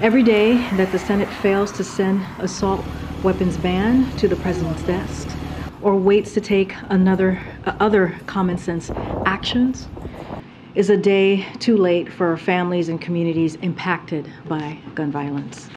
Every day that the Senate fails to send assault weapons ban to the president's desk or waits to take other common sense actions is a day too late for families and communities impacted by gun violence.